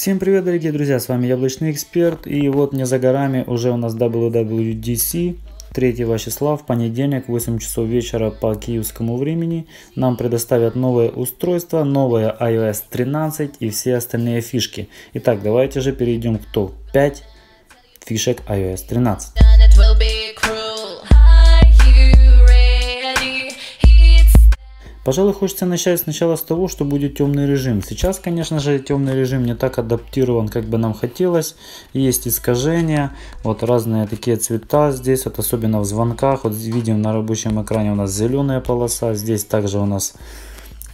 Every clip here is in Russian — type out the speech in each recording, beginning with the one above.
Всем привет, дорогие друзья, с вами Яблочный Эксперт, и вот не за горами уже у нас WWDC 3 числа, в понедельник, 8 часов вечера по киевскому времени. Нам предоставят новое устройство, новое iOS 13 и все остальные фишки. Итак, давайте же перейдем к топ-5 фишек iOS 13. Пожалуй, хочется начать сначала с того, что будет темный режим. Сейчас, конечно же, темный режим не так адаптирован, как бы нам хотелось. Есть искажения, вот разные такие цвета здесь, вот особенно в звонках. Вот видим на рабочем экране у нас зеленая полоса, здесь также у нас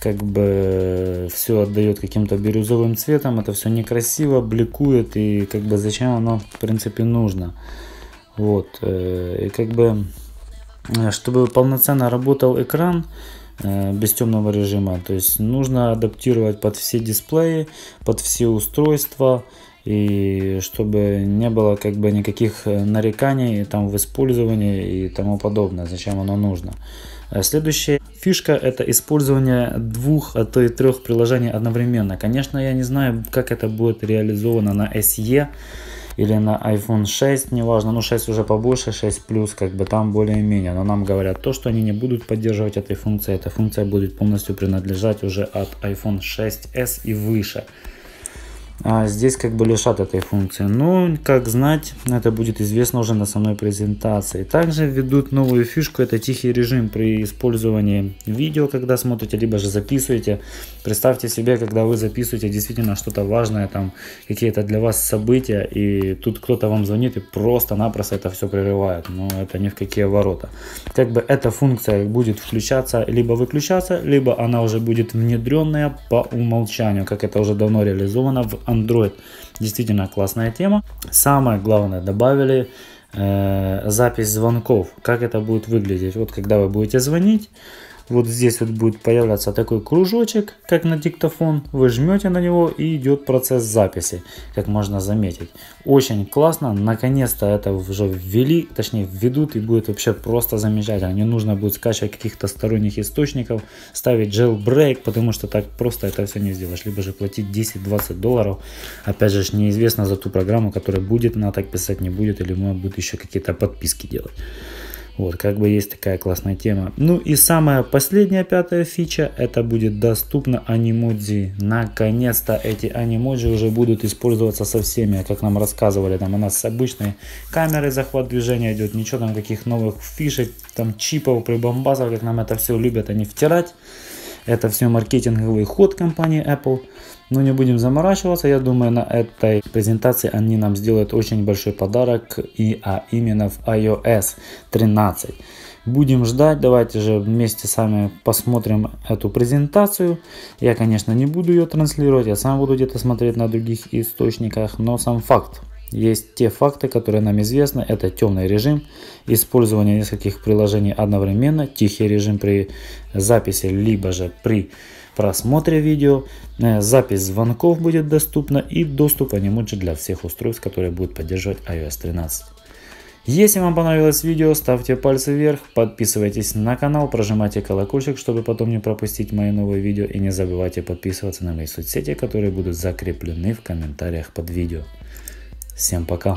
как бы все отдает каким-то бирюзовым цветом. Это все некрасиво, бликует, и как бы зачем оно в принципе нужно. Вот, и как бы, чтобы полноценно работал экран, без темного режима, то есть нужно адаптировать под все дисплеи, под все устройства, и чтобы не было как бы никаких нареканий там в использовании и тому подобное, зачем оно нужно. Следующая фишка — это использование двух, а то и трех приложений одновременно. Конечно, я не знаю, как это будет реализовано на SE или на iPhone 6, неважно, ну 6 уже побольше, 6 плюс, как бы там более-менее, но нам говорят то, что они не будут поддерживать этой функции, эта функция будет полностью принадлежать уже от iPhone 6s и выше. А здесь как бы лишат этой функции, ну как знать, это будет известно уже на самой презентации. Также введут новую фишку, это тихий режим при использовании видео, когда смотрите, либо же записываете. Представьте себе, когда вы записываете действительно что-то важное, там какие-то для вас события, и тут кто-то вам звонит и просто-напросто это все прерывает, но это ни в какие ворота. Как бы эта функция будет включаться, либо выключаться, либо она уже будет внедренная по умолчанию, как это уже давно реализовано в Android. Действительно классная тема. Самое главное, добавили запись звонков. Как это будет выглядеть? Вот когда вы будете звонить, вот здесь вот будет появляться такой кружочек, как на диктофон. Вы жмете на него, и идет процесс записи, как можно заметить. Очень классно. Наконец-то это уже ввели, точнее введут, и будет вообще просто замечательно. Не нужно будет скачивать каких-то сторонних источников, ставить jailbreak, потому что так просто это все не сделаешь. Либо же платить 10-20 долларов. Опять же, неизвестно за ту программу, которая будет, она так писать не будет, или мы будем еще какие-то подписки делать. Вот, как бы есть такая классная тема. Ну и самая последняя, пятая фича, это будет доступно Animoji. Наконец-то эти Animoji уже будут использоваться со всеми, как нам рассказывали. Там у нас с обычной камерой захват движения идет, ничего там каких новых фишек, там чипов, прибамбасов, как нам это все любят они втирать. Это все маркетинговый ход компании Apple. Но не будем заморачиваться. Я думаю, на этой презентации они нам сделают очень большой подарок, именно в iOS 13. Будем ждать. Давайте же вместе сами посмотрим эту презентацию. Я, конечно, не буду ее транслировать. Я сам буду где-то смотреть на других источниках. Но сам факт. Есть те факты, которые нам известны. Это темный режим, использование нескольких приложений одновременно, тихий режим при записи, либо же при просмотре видео, запись звонков будет доступна, и доступ Animoji для всех устройств, которые будут поддерживать iOS 13. Если вам понравилось видео, ставьте пальцы вверх, подписывайтесь на канал, прожимайте колокольчик, чтобы потом не пропустить мои новые видео, и не забывайте подписываться на мои соцсети, которые будут закреплены в комментариях под видео. Всем пока!